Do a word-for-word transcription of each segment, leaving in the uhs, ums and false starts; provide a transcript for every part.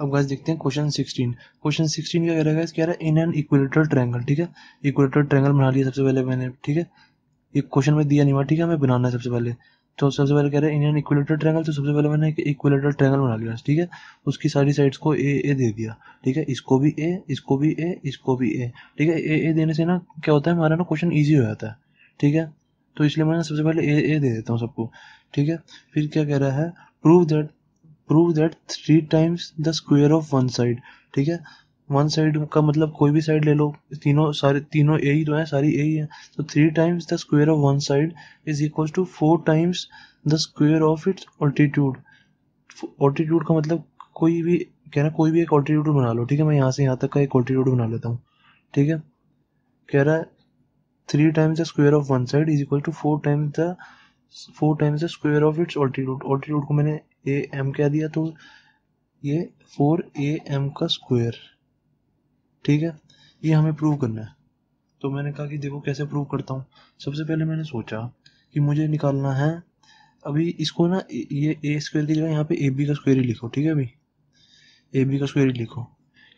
अब गाइस देखते हैं क्वेश्चन सिक्सटीन। क्वेश्चन सिक्सटीन क्या कह रहा है गाइस, कह रहा है इन एन इक्विलेटरल ट्रायंगल। ठीक है, इक्विलेटरल ट्रायंगल बना लिया सबसे पहले मैंने। ठीक है, एक क्वेश्चन में दिया नहीं हुआ, ठीक है, हमें बनाना है सबसे पहले। तो सबसे पहले कह रहा है इन एन इक्विलेटरल ट्रायंगल, तो सबसे पहले मैंने एक इक्विलेटरल ट्रायंगल बना लिया। ठीक है, उसकी सारी साइड्स को ए ए दे दिया। ठीक है, इसको भी ए, इसको भी ए, इसको भी ए। ठीक है, ए ए देने से ना क्या होता है, हमारा ना क्वेश्चन ईजी हो जाता है। ठीक है, तो इसलिए मैं सबसे पहले ए ए दे देता हूँ सबको। ठीक है, फिर क्या कह रहा है, prove that prove that three times the square of one side. ठीक है, वन साइड का मतलब कोई भी साइड ले लो, तीनों सारे तीनों ए ही तो है, सारी ए ही है। तो three times the square of one side is equals to four times the square of its altitude. Altitude का मतलब कोई भी कहना, कोई भी एक ऑल्टीट्यूड बना लो। ठीक है, मैं यहाँ से यहाँ तक का एक ऑल्टीट्यूड बना लेता हूँ। ठीक है, कह रहा है three times the square of one side is equal to four times the four times the square of its altitude. Altitude को मैंने ए एम क्या दिया, तो ये फोर ए एम का स्क्वायर। ठीक है, ये हमें प्रूव करना है। तो मैंने कहा कि देखो कैसे प्रूव करता हूँ। सबसे पहले मैंने सोचा कि मुझे निकालना है, अभी इसको ना ये ए स्क्वायर की जगह यहाँ पे ए बी का स्क्वायर ही लिखो। ठीक है, अभी ए बी का स्क्वायर ही लिखो,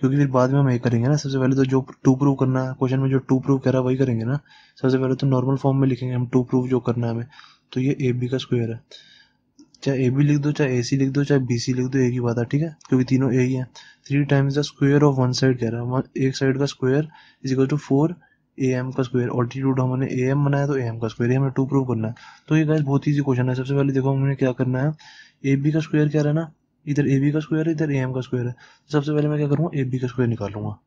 क्योंकि फिर बाद में हम ये करेंगे ना। सबसे पहले तो जो टू प्रूव करना है, क्वेश्चन में जो टू प्रूव कह रहा है वही करेंगे ना। सबसे पहले तो नॉर्मल फॉर्म में लिखेंगे हम टू प्रूव जो करना है हमें। तो ये ए बी का स्क्वायर है, चाहे ए बी लिख दो, चाहे ए सी लिख दो, चाहे बी सी लिख दो, एक ही बात है। ठीक है, क्योंकि तीनों ए ही है। Three times the square of one side कह रहा है, एक साइड का square is equal to four A M का स्क्वायर। ऑल्टीट्यूड हमने ए एम बनाया, तो ए एम का स्क्वायर हमें टू प्रूव करना है। तो ये गाइस बहुत ईजी क्वेश्चन है। सबसे पहले देखो हमने क्या करना है, ए बी का स्क्वायर कह रहा है ना, इधर ए बी का स्क्वायर है, इधर ए एम का स्क्वायर है। सबसे पहले मैं क्या करूँगा, ए बी का स्क्वायर निकालूंगा।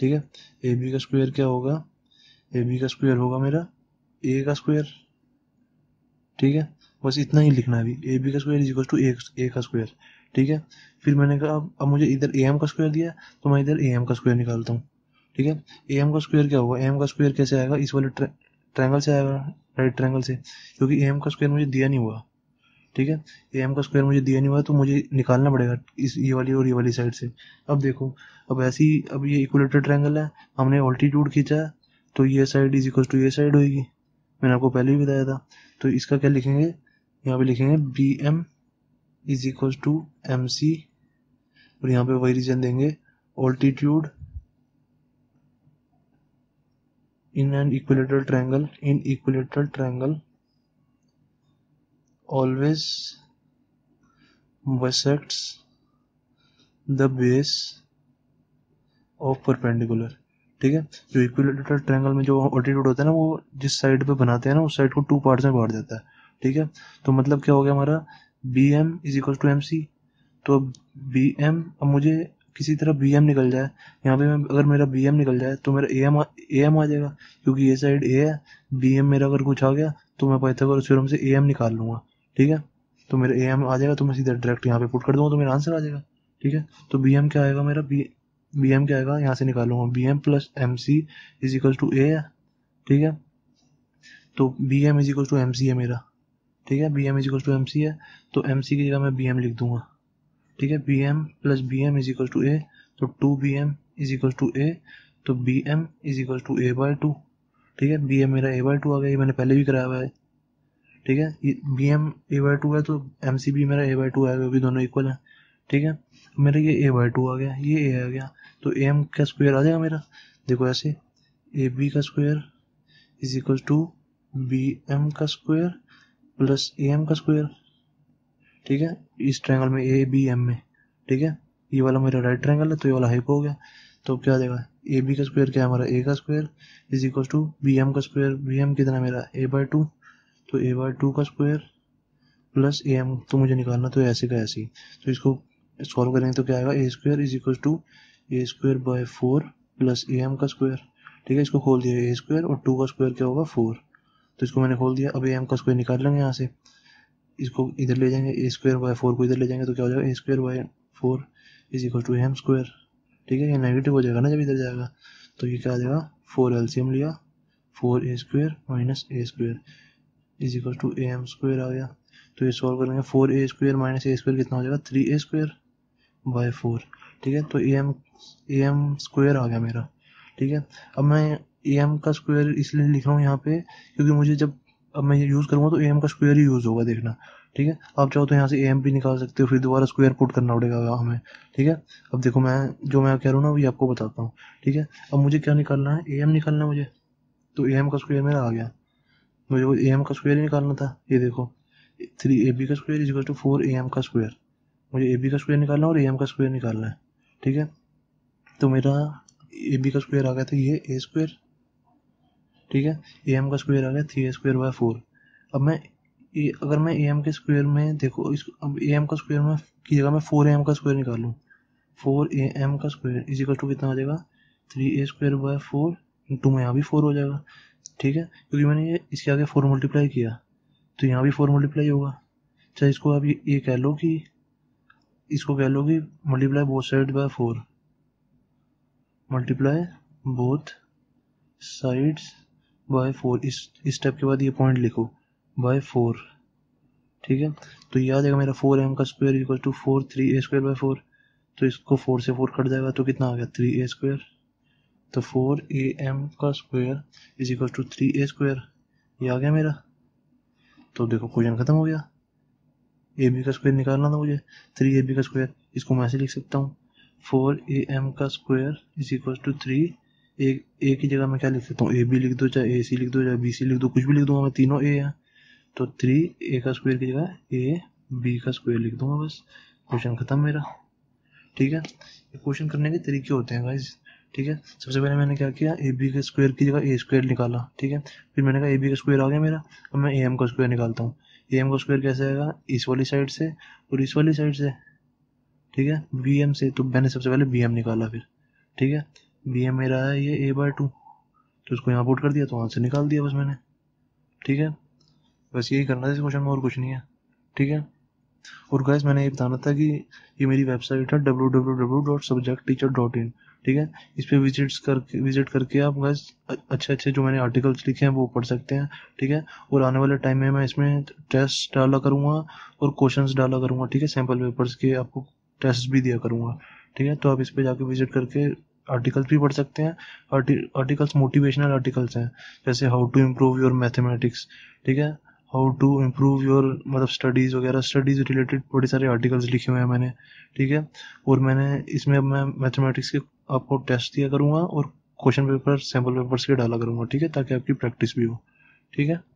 ठीक है, ए बी का स्क्वायर क्या होगा, ए बी का स्क्वायर होगा मेरा ए का स्क्वायर। ठीक है, बस इतना ही लिखना है अभी, ए बी का square is equal to A का स्क्वायर। ठीक है, फिर मैंने कहा अब मुझे इधर ए एम का स्क्वायर दिया, तो मैं इधर ए एम का स्क्वायर निकालता हूँ। ठीक है, ए एम का स्क्वायर क्या होगा, ए एम का स्क्वायर कैसे आएगा, इस वाले ट्रायंगल से आएगा, राइट ट्रायंगल से, क्योंकि ए एम का स्क्वायर मुझे दिया नहीं हुआ। ठीक है, ए एम का स्क्वायर मुझे दिया नहीं हुआ, तो मुझे निकालना पड़ेगा इस ये वाली और ये वाली साइड से। अब देखो, अब ऐसी अब ये इक्विलेटरल ट्रायंगल है, हमने ऑल्टीट्यूड खींचा, तो ये साइड इज इक्वल टू ये साइड होगी, मैंने आपको पहले ही बताया था। तो इसका क्या लिखेंगे, यहाँ पे लिखेंगे B M is equal to M C, और यहाँ पे वही रीजन देंगे, altitude in an equilateral triangle in equilateral triangle always bisects the base of perpendicular. ठीक है, जो इक्विलेटरल ट्रायंगल में जो ऑल्टीट्यूड होता है ना, वो जिस साइड पे बनाते हैं ना, उस साइड को टू पार्ट्स में बांट देता है। ठीक है, तो मतलब क्या हो गया हमारा, B M is equal to M C. तो अब बी एम, अब मुझे किसी तरह बी एम निकल जाए, यहाँ पे मैं अगर मेरा बी एम निकल जाए तो मेरा ए एम ए एम आ जाएगा, क्योंकि ये साइड ए है, बी एम मेरा अगर कुछ आ गया तो मैं पाइथागोरस थ्योरम से ए एम निकाल लूँगा। ठीक है, तो मेरा ए एम आ जाएगा, तो मैं सीधा डायरेक्ट यहाँ पे पुट कर दूँगा, तो मेरा आंसर आ जाएगा। ठीक है, तो बी एम क्या आएगा मेरा, बी बी एम क्या आएगा, यहाँ से निकालूंगा, B M plus M C is equal to A है। ठीक है, तो B M is equal to M C है मेरा। ठीक है, B M is equal to M C है, तो एम सी की जगह मैं बी एम लिख दूंगा। ठीक है, B M plus B M is equal to A, तो two B M is equal to A, तो B M is equal to A by two. ठीक है, बी एम मेरा ए बाय टू आ गया, ये मैंने पहले भी कराया हुआ है। ठीक है, ये B M A by two है, तो एम सी भी मेरा ए बाय टू आएगा, भी दोनों इक्वल है। ठीक है, मेरा ये ए बाय टू आ गया, ये ए आ गया, तो ए एम का स्क्वायर आ जाएगा मेरा। देखो ऐसे, ए बी का square is equal to B M का स्क्वायर प्लस ए एम का स्क्वायर। ठीक है, इस ट्रायंगल में ए बी एम में। ठीक है, ये वाला मेरा राइट ट्रायंगल है, तो ये वाला हाइप हो गया। तो क्या देगा, ए बी का स्क्वायर क्या है हमारा, ए का square is equal to B M का स्क्वायर। बी एम कितना मेरा, ए बाय टू, तो ए बाय टू का स्क्वायर प्लस ए एम, तो मुझे निकालना तो ऐसे का ऐसे ही। तो इसको सॉल्व करेंगे तो क्या आएगा, A square is equal to A square by four plus A M का स्क्वायर। ठीक है, इसको खोल दिया, ए स्क्वायर और टू का स्क्वायर क्या होगा, फोर। तो इसको मैंने खोल दिया, अब ए एम का स्क्वायर निकाल लेंगे यहाँ से, इसको इधर ले जाएंगे, ए स्क्वायर बाय फोर को इधर ले जाएंगे, तो क्या हो जाएगा, A square by four is equal to A M square. ठीक है, ये नेगेटिव हो जाएगा ना जब इधर जाएगा, तो ये क्या आ जाएगा, फोर एलसीएम लिया, four A square minus A square is equal to A M square आ गया। तो ये सॉल्व करेंगे, four A square minus A square कितना हो जाएगा, three A square by four. ठीक है, तो A M A M square आ गया मेरा। ठीक है, अब मैं ए एम का स्क्वायर इसलिए लिख रहा हूँ यहाँ पे, क्योंकि मुझे जब अब मैं ये यूज़ करूँगा तो ए एम का स्क्वायर ही यूज़ होगा, देखना। ठीक है। आप चाहो तो यहाँ से ए एम पी निकाल सकते हो, फिर दोबारा स्क्वायर पुट करना पड़ेगा हमें, ठीक है। अब देखो मैं जो मैं कह रहा हूँ ना वही आपको बताता हूँ, ठीक है। अब मुझे क्या निकालना है, ए एम निकालना है मुझे, तो ए एम का स्क्वायर मेरा आ गया, मुझे वो ए एम का स्क्वायर ही निकालना था। ये देखो थ्री ए बी का square is equal to four A M का स्क्वायर, मुझे ए बी का स्क्वायर निकालना है और ए एम का स्क्वायर निकालना है, ठीक है। तो मेरा ए बी का स्क्वायर आ गया था ये ए स्क्वायर, ठीक है। ए एम का स्क्वायर आ गया three A square by four. अब मैं ये अगर मैं ए एम के स्क्वायर में देखो इस अब ए एम का स्क्वायर में की जगह मैं फोर ए एम का स्क्वायर निकालूँ, फोर ए एम का स्क्वायर इज इक्वल टू कितना आ जाएगा, three A square by four into में यहाँ भी फोर हो जाएगा, ठीक है। क्योंकि मैंने ये इसके आगे फोर मल्टीप्लाई किया तो यहाँ भी फोर मल्टीप्लाई होगा। चाहे इसको आप ये, ये कह लो कि इसको कह लो कि multiply both side by four, multiply both sides by four, इस इस स्टेप के बाद ये पॉइंट लिखो बाय फोर, ठीक है। तो ये आ जाएगा मेरा फोर एम का square equal to four three A square by four, तो इसको फोर से फोर कट जाएगा तो कितना आ गया थ्री ए स्क्वायर। तो फोर ए एम का square is equal to three A square, ये आ गया मेरा। तो देखो क्वेश्चन खत्म हो गया। ए बी का स्क्वायर निकालना था मुझे, थ्री ए बी का स्क्वायर इसको मैं ऐसे लिख सकता हूँ, फोर ए एम का square is equal to three A A की जगह मैं क्या लिख सकता हूँ, ए बी लिख दो, चाहे ए सी लिख दो, चाहे बी सी लिख दो, कुछ भी लिख दूंगा मैं, तीनों ए हैं। तो थ्री ए का स्क्वायर की जगह ए बी का स्क्वायर लिख दूंगा, बस क्वेश्चन खत्म मेरा, ठीक है। क्वेश्चन करने के तरीके होते हैं गाइज, ठीक है। सबसे पहले मैंने क्या किया, ए बी का स्क्वायर की जगह ए स्क्वायर निकाला, ठीक है। फिर मैंने कहा ए बी का स्क्वायर आ गया मेरा, अब मैं ए एम का स्क्वायर निकालता हूँ। ए एम का स्क्वायर कैसे आएगा, इस वाली साइड से और इस वाली साइड से, ठीक है, बी एम से। तो मैंने सबसे पहले बी एम निकाला फिर, ठीक है। बी एम मेरा है ये ए बाय टू, तो उसको यहाँ पुट कर दिया तो वहाँ से निकाल दिया बस मैंने, ठीक है। बस यही करना था इस क्वेश्चन में, और कुछ नहीं है, ठीक है। और गाइस मैंने ये बताना था कि ये मेरी वेबसाइट है W W W dot subject teacher dot in, ठीक है। इस पर विजिट्स करके विजिट करके आप गाइस अच्छे अच्छे जो मैंने आर्टिकल्स लिखे हैं वो पढ़ सकते हैं, ठीक है। और आने वाले टाइम में मैं इसमें टेस्ट डाला करूँगा और क्वेश्चन डाला करूँगा, ठीक है। सैम्पल पेपर्स के आपको टेस्ट भी दिया करूँगा, ठीक है। तो आप इस पर जाके विजिट करके आर्टिकल्स भी पढ़ सकते हैं। आर्टिकल्स मोटिवेशनल आर्टिकल्स हैं, जैसे how to improve your mathematics, ठीक है, हाउ टू इम्प्रूव योर मतलब स्टडीज़ वगैरह, स्टडीज़ रिलेटेड बड़े सारे आर्टिकल्स लिखे हुए हैं मैंने, ठीक है। और मैंने इसमें अब मैं मैथमेटिक्स के आपको टेस्ट दिया करूँगा और क्वेश्चन पेपर सैम्पल पेपर्स के डाला करूँगा, ठीक है, ताकि आपकी प्रैक्टिस भी हो, ठीक है।